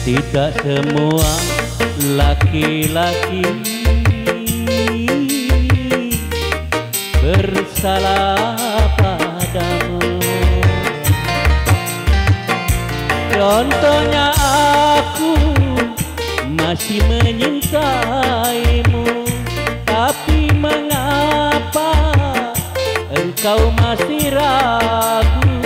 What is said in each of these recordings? Tidak semua laki-laki bersalah padamu. Contohnya aku masih menyintaimu, tapi mengapa engkau masih ragu?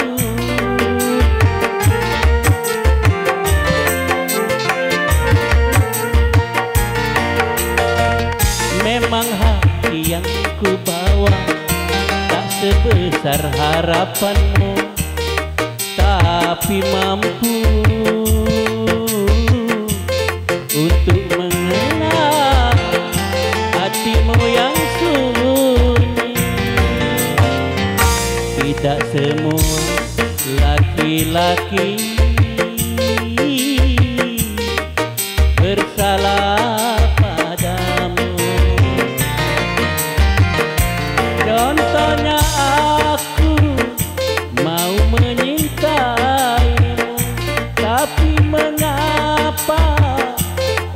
Memang hati yang ku bawa tak sebesar harapanmu, tapi mampu untuk mengenal hatimu yang sunyi. Tidak semua laki-laki bersalah. Contohnya aku mau menyintaimu, tapi mengapa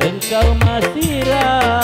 engkau masih ragu?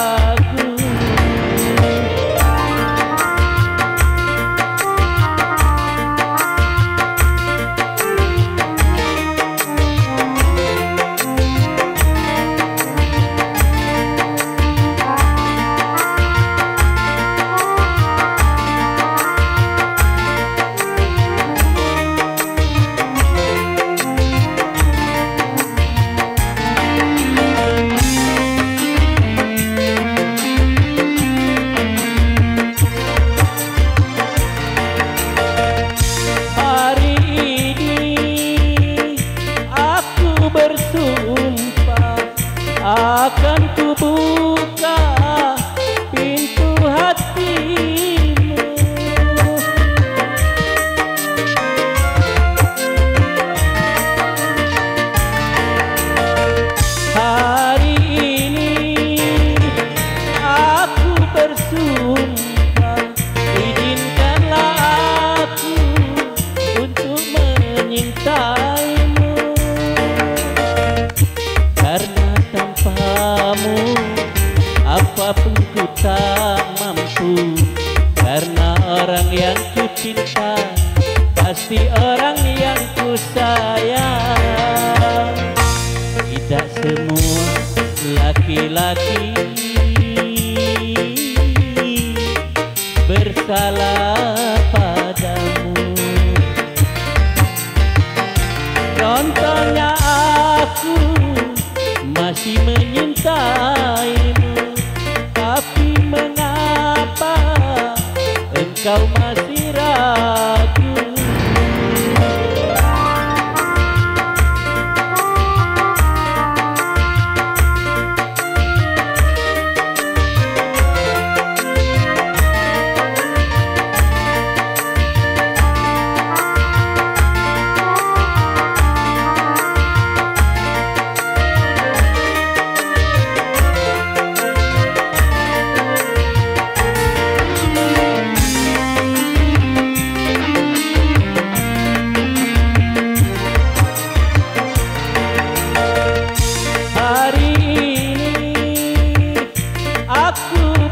Akan ku buka pintu hatimu. Hari ini aku bersumpah, izinkanlah aku untuk menyintaimu. Tanpamu apapun ku tak mampu, karena orang yang ku cinta pasti orang yang ku sayang. Tidak semua laki-laki bersalah padamu. Contohnya aku masih menyintaimu, tapi mengapa engkau masih ragu?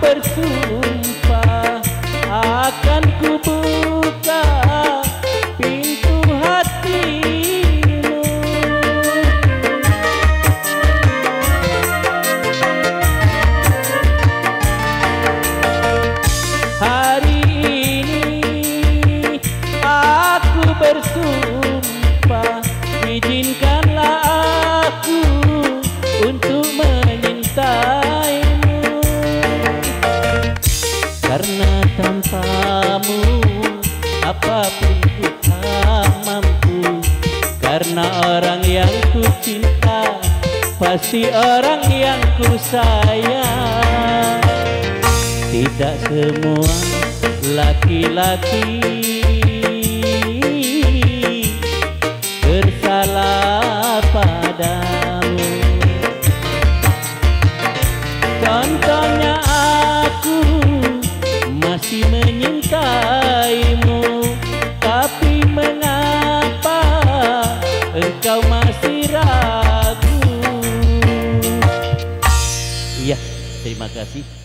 Bersumpah akan ku buka pintu hatimu. Hari ini aku bersumpah, izinkanlah aku untuk menyintai. Karena tanpamu apapun ku tak mampu, karena orang yang ku cinta pasti orang yang ku sayang. Tidak semua laki-laki bersalah padamu. Contohnya aku masih menyintaimu, tapi mengapa engkau masih ragu? Terima kasih.